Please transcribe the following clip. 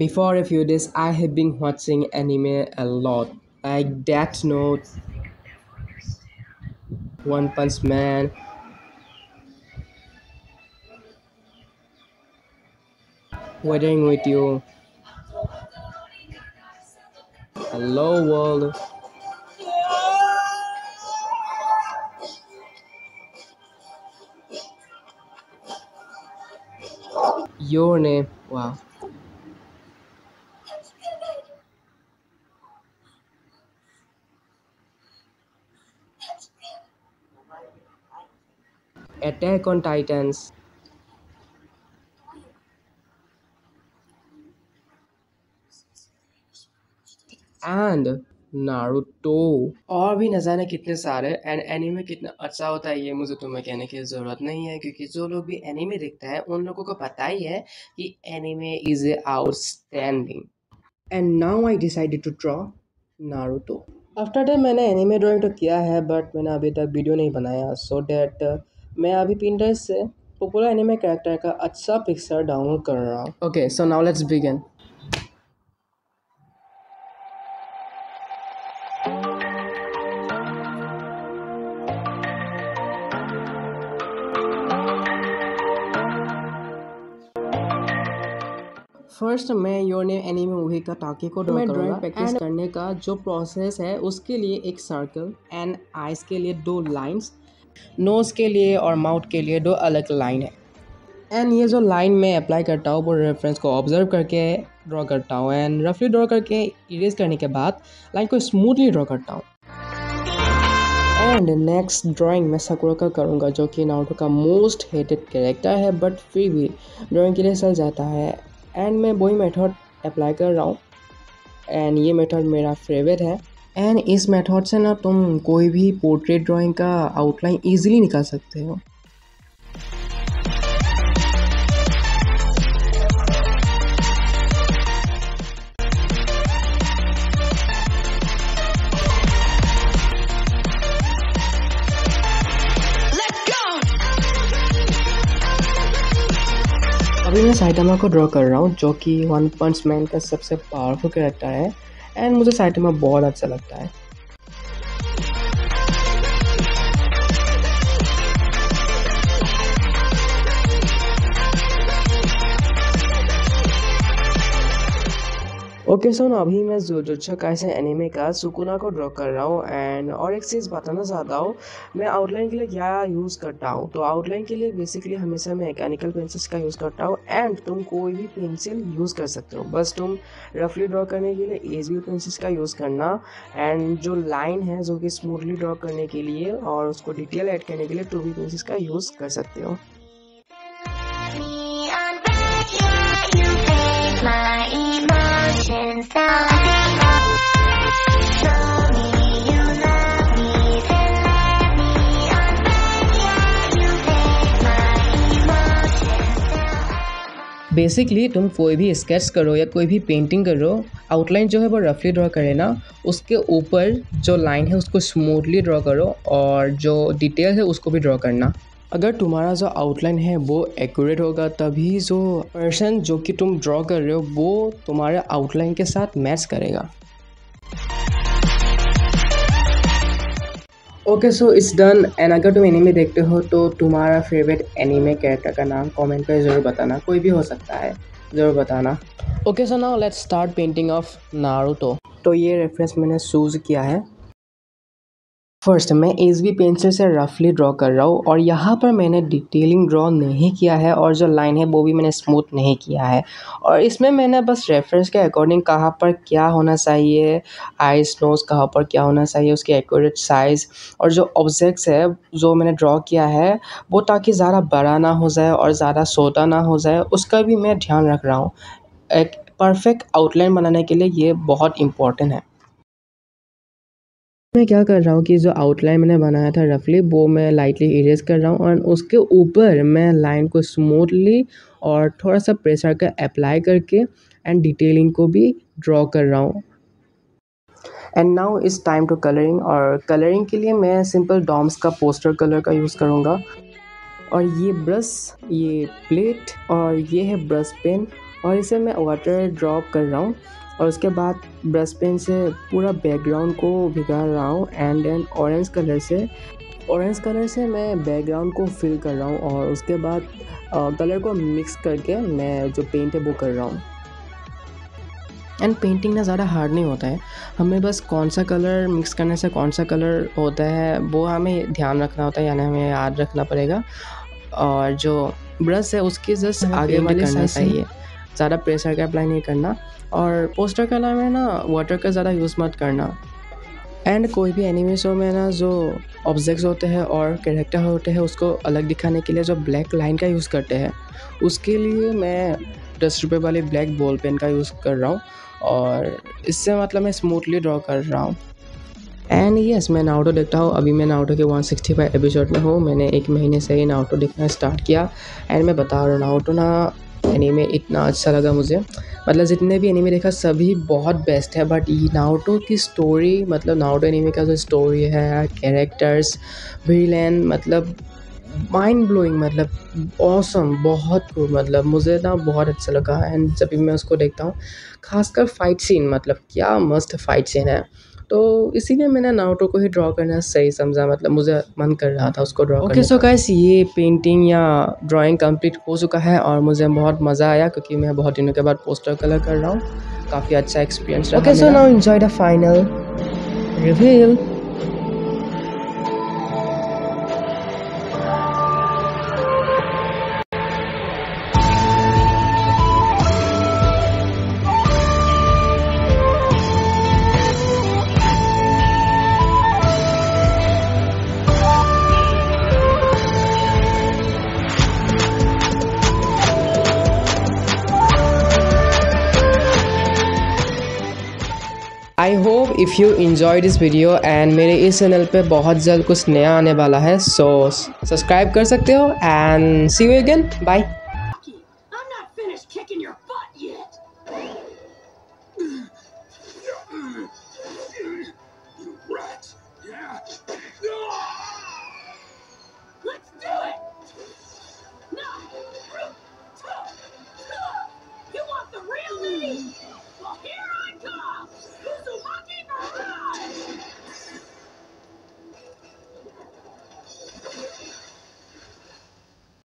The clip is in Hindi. Before a few days, I have been watching anime a lot, like Death Note, One Punch Man, Weathering With You, Hello World, Your Name. Wow. Attack on Titans, and Naruto, और भी न जाने कितने सारे। एंड एनीमे कितना अच्छा होता है ये मुझे तुम्हें कहने की ज़रूरत नहीं है, क्योंकि जो लोग भी एनीमे देखते हैं उन लोगों को पता ही है कि anime is outstanding. And now I decided to draw Naruto. After that मैंने एनीमे ड्राइंग तो किया है, बट मैंने अभी तक वीडियो नहीं बनाया, सो डैट मैं अभी पिंटरेस्ट से पॉपुलर एनीमे कैरेक्टर का अच्छा पिक्चर डाउनलोड कर रहा हूँ। Okay, so now let's begin. First मैं योर नेम एनीमे मूवी का टाके को ड्रॉ करूँगा। प्रैक्टिस करने का जो प्रोसेस है उसके लिए एक सर्कल एंड आइज के लिए दो लाइंस, नोज़ के लिए और माउथ के लिए दो अलग लाइन है। एंड ये जो लाइन मैं अप्लाई करता हूँ वो रेफरेंस को ऑब्जर्व करके ड्रॉ करता हूँ, एंड रफली ड्रॉ करके इरेज करने के बाद लाइन को स्मूथली ड्रॉ करता हूँ। एंड नेक्स्ट ड्राइंग मैं सकुरा का करूँगा, जो कि नारुतो का मोस्ट हेटेड कैरेक्टर है, बट फिर भी ड्राइंग के लिए चल जाता है। एंड मैं वही मेथड अप्लाई कर रहा हूँ, एंड ये मेथड मेरा फेवरेट है। एंड इस मेथड से ना तुम कोई भी पोर्ट्रेट ड्राइंग का आउटलाइन इजीली निकाल सकते हो। अभी मैं साइटामा को ड्रॉ कर रहा हूँ, जो कि वन पंच मैन का सबसे पावरफुल कैरेक्टर है, एंड मुझे साइटामा बहुत अच्छा लगता है। ओके सो अभी मैं जुजुत्सु काइसेन एनीमे का सुकुना को ड्रॉ कर रहा हूँ। एंड और एक चीज़ बताना चाहता हूँ, मैं आउटलाइन के लिए क्या यूज़ करता हूँ, तो आउटलाइन के लिए बेसिकली हमेशा मैं मैकेनिकल पेंसिल्स का यूज़ करता हूँ। एंड तुम कोई भी पेंसिल यूज़ कर सकते हो, बस तुम रफली ड्रॉ करने के लिए एच बी पेंसिल्स का यूज़ करना। एंड जो लाइन है जो कि स्मूथली ड्रॉ करने के लिए और उसको डिटेल ऐड करने के लिए 2B पेंसिल्स का यूज़ कर सकते हो। बेसिकली तुम कोई भी स्केच करो या कोई भी पेंटिंग करो, आउटलाइन जो है वो रफली ड्रॉ करे ना, उसके ऊपर जो लाइन है उसको स्मूथली ड्रॉ करो और जो डिटेल है उसको भी ड्रॉ करना। अगर तुम्हारा जो आउटलाइन है वो एक्यूरेट होगा तभी जो पर्सन जो कि तुम ड्रॉ कर रहे हो वो तुम्हारे आउटलाइन के साथ मैच करेगा। Okay so it's done. And अगर तुम एनीमे देखते हो तो तुम्हारा फेवरेट एनीमे कैरेक्टर का नाम कमेंट पर ज़रूर बताना, कोई भी हो सकता है, ज़रूर बताना। Okay so now let's start painting of Naruto. तो ये रेफरेंस मैंने चूज़ किया है। फर्स्ट मैं एच बी पेंसिल से रफली ड्रॉ कर रहा हूँ, और यहाँ पर मैंने डिटेलिंग ड्रॉ नहीं किया है, और जो लाइन है वो भी मैंने स्मूथ नहीं किया है। और इसमें मैंने बस रेफरेंस के अकॉर्डिंग कहाँ पर क्या होना चाहिए, आइज नोज कहाँ पर क्या होना चाहिए, उसकी एक्यूरेट साइज़, और जो ऑब्जेक्ट्स है जो मैंने ड्रॉ किया है वो ताकि ज़्यादा बड़ा ना हो जाए और ज़्यादा छोटा ना हो जाए, उसका भी मैं ध्यान रख रहा हूँ। एक परफेक्ट आउटलाइन बनाने के लिए ये बहुत इंपॉर्टेंट है। मैं क्या कर रहा हूँ कि जो आउटलाइन मैंने बनाया था रफली वो मैं लाइटली इरेज कर रहा हूँ, और उसके ऊपर मैं लाइन को स्मूथली और थोड़ा सा प्रेशर का अप्लाई करके एंड डिटेलिंग को भी ड्रॉ कर रहा हूँ। And now it's time to colouring, और कलरिंग के लिए मैं सिंपल डॉम्स का पोस्टर कलर का यूज़ करूँगा। और ये ब्रश, ये प्लेट, और ये है ब्रश पेन, और इसे मैं वाटर ड्रॉप कर रहा हूँ और उसके बाद ब्रश पेन से पूरा बैकग्राउंड को बिगाड़ रहा हूँ एंड देन ऑरेंज कलर से मैं बैकग्राउंड को फिल कर रहा हूँ और उसके बाद कलर को मिक्स करके मैं जो पेंट है वो कर रहा हूँ। एंड पेंटिंग ना ज़्यादा हार्ड नहीं होता है, हमें बस कौन सा कलर मिक्स करने से कौन सा कलर होता है वो हमें ध्यान रखना होता है, यानी हमें याद रखना पड़ेगा। और जो ब्रश है उसके जस्ट आगे वाले करना चाहिए, ज़्यादा प्रेशर का अप्लाई नहीं करना। और पोस्टर कलर में ना वाटर का ज़्यादा यूज़ मत करना। एंड कोई भी एनिमे शो में ना जो ऑब्जेक्ट्स होते हैं और कैरेक्टर होते हैं उसको अलग दिखाने के लिए जो ब्लैक लाइन का यूज़ करते हैं, उसके लिए मैं 10 रुपये वाली ब्लैक बॉल पेन का यूज़ कर रहा हूँ और इससे मतलब मैं स्मूथली ड्रॉ कर रहा हूँ। एंड यस, मैं नारुतो देखता हूँ। अभी मैं नारुतो के 165 एपिसोड में हूँ। मैंने 1 महीने से ही नारुतो देखना स्टार्ट किया। एंड मैं बता रहा हूँ, नारुतो ना एनीमे इतना अच्छा लगा मुझे, मतलब जितने भी एनीमे देखा सभी बहुत बेस्ट है। बट ये नारुतो की स्टोरी, मतलब नारुतो एनीमे का जो स्टोरी है, कैरेक्टर्स, विलेन, मतलब माइंड ब्लोइंग, मतलब ऑसम, बहुत cool, मतलब मुझे ना बहुत अच्छा लगा। एंड जब भी मैं उसको देखता हूँ, खासकर फाइट सीन, मतलब क्या मस्त फाइट सीन है। तो इसीलिए मैंने नारुतो को ही ड्रॉ करना सही समझा, मतलब मुझे मन कर रहा था उसको ड्रॉ करने। ओके सो गाइस, ये पेंटिंग या ड्राइंग कंप्लीट हो चुका है और मुझे बहुत मज़ा आया क्योंकि मैं बहुत दिनों के बाद पोस्टर कलर कर रहा हूँ। काफ़ी अच्छा एक्सपीरियंस रहा। Okay so now enjoy the final reveal. I hope if you enjoy this video. And मेरे इस चैनल पे बहुत जल्द कुछ नया आने वाला है, सो सब्सक्राइब कर सकते हो। And see you again, bye.